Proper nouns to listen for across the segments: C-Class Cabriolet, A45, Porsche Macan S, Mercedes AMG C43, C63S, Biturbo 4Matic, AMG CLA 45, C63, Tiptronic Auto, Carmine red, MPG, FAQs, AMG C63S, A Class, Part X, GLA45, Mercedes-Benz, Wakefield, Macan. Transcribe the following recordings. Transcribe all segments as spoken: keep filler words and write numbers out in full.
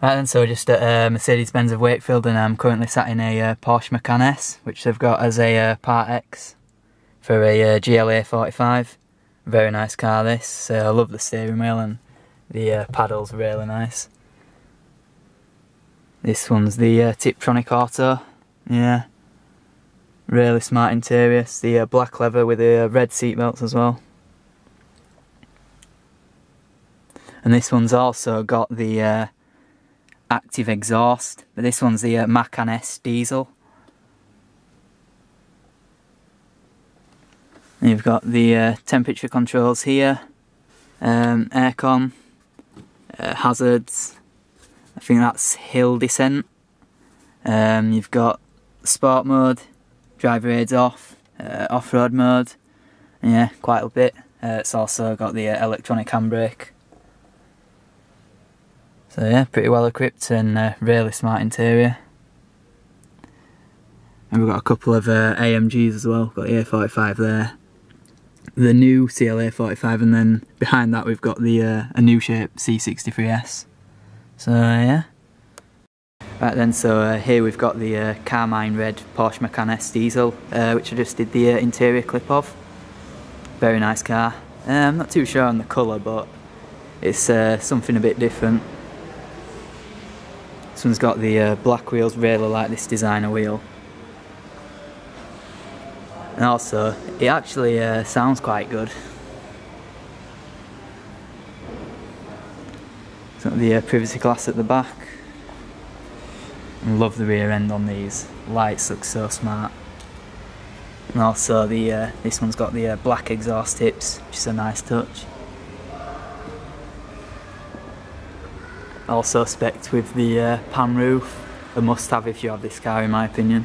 Right then, so we're just at uh, Mercedes-Benz of Wakefield, and I'm currently sat in a uh, Porsche Macan S, which they've got as a uh, Part X for a uh, G L A forty-five. Very nice car this, uh, I love the steering wheel and the uh, paddle's really nice. This one's the uh, Tiptronic Auto, yeah, really smart interior. It's the uh, black leather with the uh, red seatbelts as well. And this one's also got the uh, active exhaust, but this one's the uh, Macan S diesel. And you've got the uh, temperature controls here, um, aircon, uh, hazards. I think that's hill descent. Um, you've got sport mode, driver aids off, uh, off-road mode. Yeah, quite a bit. Uh, it's also got the uh, electronic handbrake. So yeah, pretty well equipped and uh, really smart interior. And we've got a couple of uh, A M Gs as well. Got the A forty-five there, the new C L A forty-five, and then behind that we've got the uh, a new shape C sixty-three S. So uh, yeah. Right then, so uh, here we've got the uh, Carmine red Porsche Macan S diesel, uh, which I just did the uh, interior clip of. Very nice car. Uh, I'm not too sure on the colour, but it's uh, something a bit different. This one's got the uh, black wheels, really like this designer wheel. And also, it actually uh, sounds quite good. It's got the uh, privacy glass at the back. I love the rear end on these. Lights look so smart. And also, the uh, this one's got the uh, black exhaust tips, which is a nice touch. Also specced with the uh, pan roof, a must-have if you have this car, in my opinion.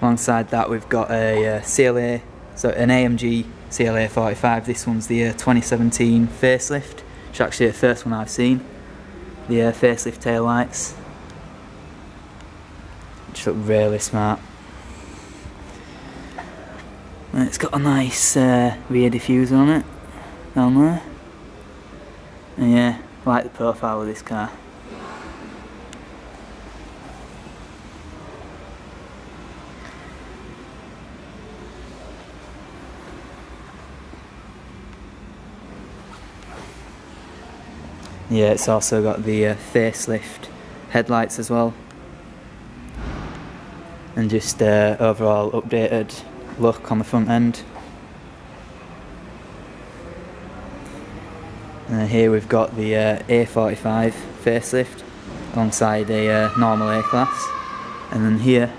Alongside that, we've got a uh, C L A, so an A M G C L A forty-five. This one's the uh, twenty seventeen facelift, which is actually the first one I've seen. The uh, facelift taillights, which look really smart. And it's got a nice uh, rear diffuser on it, down there. And yeah, I like the profile of this car. Yeah, it's also got the uh, facelift headlights as well. And just uh, overall updated look on the front end. And here we've got the uh, A forty-five facelift alongside a uh, normal A-Class. And then here,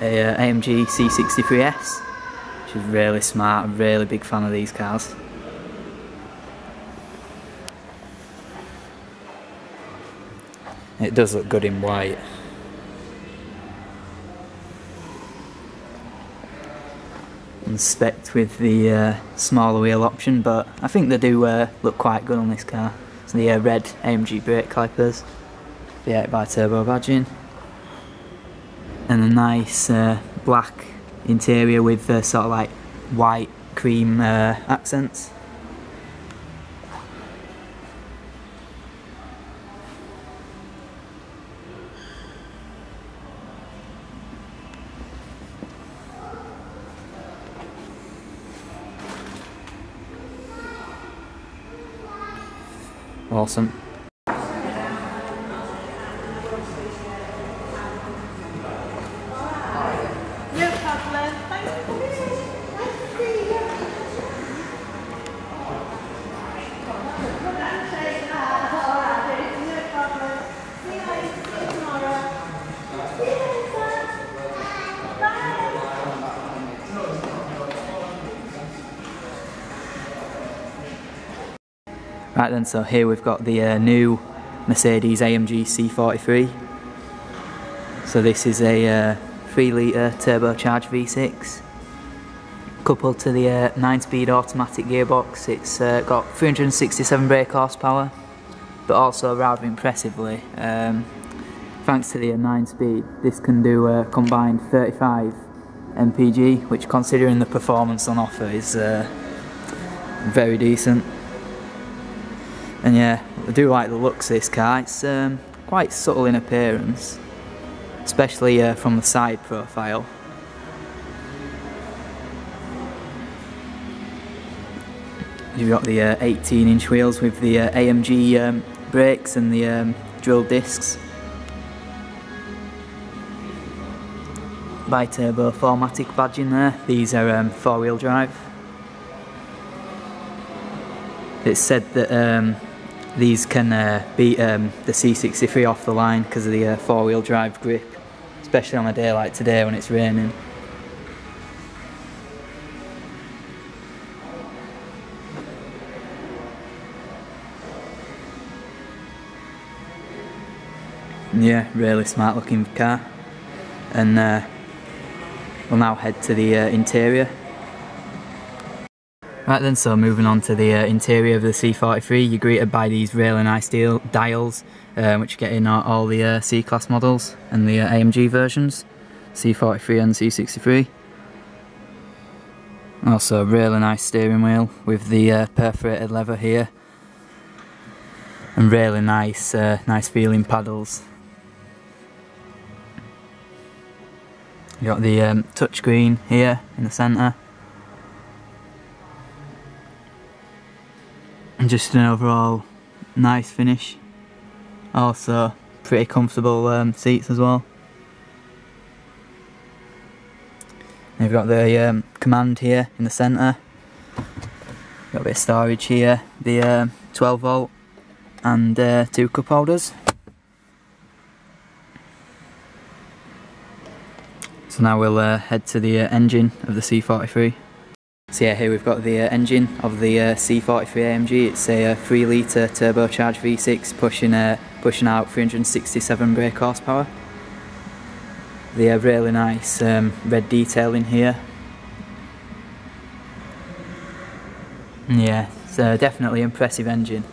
a uh, A M G C sixty-three S, which is really smart. I'm really big fan of these cars. It does look good in white. And specced with the uh, smaller wheel option, but I think they do uh, look quite good on this car. So the uh, red A M G brake calipers, the eight by turbo badging, and a nice uh, black interior with uh, sort of like white cream uh, accents. Awesome. Right then, so here we've got the uh, new Mercedes A M G C forty-three. So this is a uh, three litre turbocharged V six. Coupled to the uh, nine speed automatic gearbox, it's uh, got three hundred sixty-seven brake horsepower, but also rather impressively, um, thanks to the uh, nine speed, this can do a combined thirty-five M P G, which, considering the performance on offer, is uh, very decent. And yeah, I do like the looks of this car. It's um, quite subtle in appearance, especially uh, from the side profile. You've got the uh, eighteen inch wheels with the uh, A M G um, brakes and the um, drill discs. Biturbo four matic badge in there. These are um, four wheel drive. It's said that um, these can uh, beat um, the C sixty-three off the line because of the uh, four wheel drive grip, especially on a day like today when it's raining. Yeah, really smart looking car. And uh, we'll now head to the uh, interior. Right then, so moving on to the uh, interior of the C forty-three, you're greeted by these really nice deal dials, uh, which get in all, all the uh, C-Class models and the uh, A M G versions, C forty-three and C sixty-three. Also, really nice steering wheel with the uh, perforated leather here, and really nice, uh, nice feeling paddles. You got the um, touchscreen here in the centre. And just an overall nice finish. Also pretty comfortable um, seats as well. And you've got the um, command here in the centre. Got a bit of storage here, the um, twelve volt and uh, two cup holders. So now we'll uh, head to the uh, engine of the C forty-three. So yeah, here we've got the uh, engine of the uh, C forty-three A M G. It's a uh, three litre turbocharged V six pushing, uh, pushing out three hundred sixty-seven brake horsepower. The uh, really nice um, red detailing here. Yeah, it's a definitely impressive engine.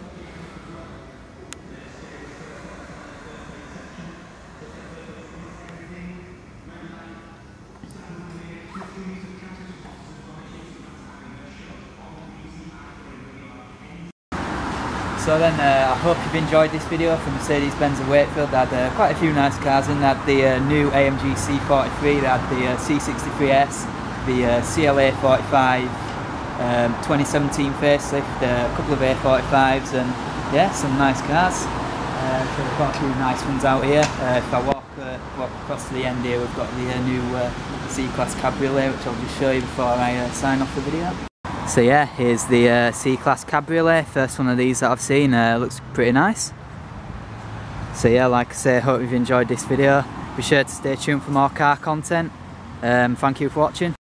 So then, uh, I hope you've enjoyed this video from Mercedes-Benz of Wakefield. They had uh, quite a few nice cars in. They had the uh, new A M G C forty-three, they had the uh, C sixty-three S, the uh, C L A forty-five, um, twenty seventeen facelift, uh, a couple of A forty-fives, and yeah, some nice cars. Uh, so we've got a few nice ones out here. Uh, if I walk, uh, walk across to the end here, we've got the uh, new uh, C-Class Cabriolet, which I'll just show you before I uh, sign off the video. So yeah, here's the uh, C-Class Cabriolet, first one of these that I've seen. Uh, looks pretty nice. So yeah, like I say, hope you've enjoyed this video. Be sure to stay tuned for more car content. Um, thank you for watching.